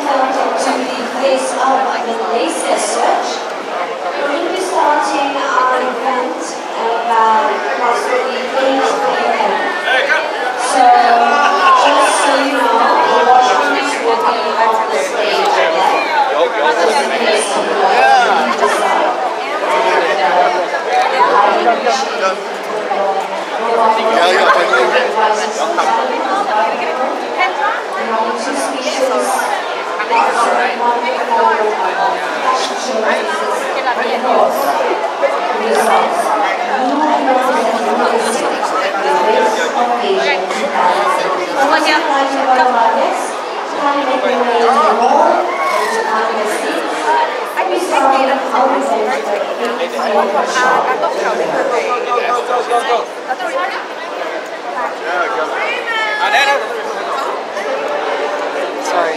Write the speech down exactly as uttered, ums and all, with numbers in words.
welcome to the place of the laser search. We'll be starting our event at about possibly eight p m So, just so you know, the washrooms will be off the stage again. Just in case you want to decide. And uh, I appreciate the people. I want to speak to us next ceremony for fashion show business and also results. You represent the music, the race of Asian society. Once you find your way to our next, try to make your way in the wall, to find your seats. We start our event at eight p m sharp. Go, go, go, go. Yeah, go. Sorry.